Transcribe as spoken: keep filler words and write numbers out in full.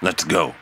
Let's go.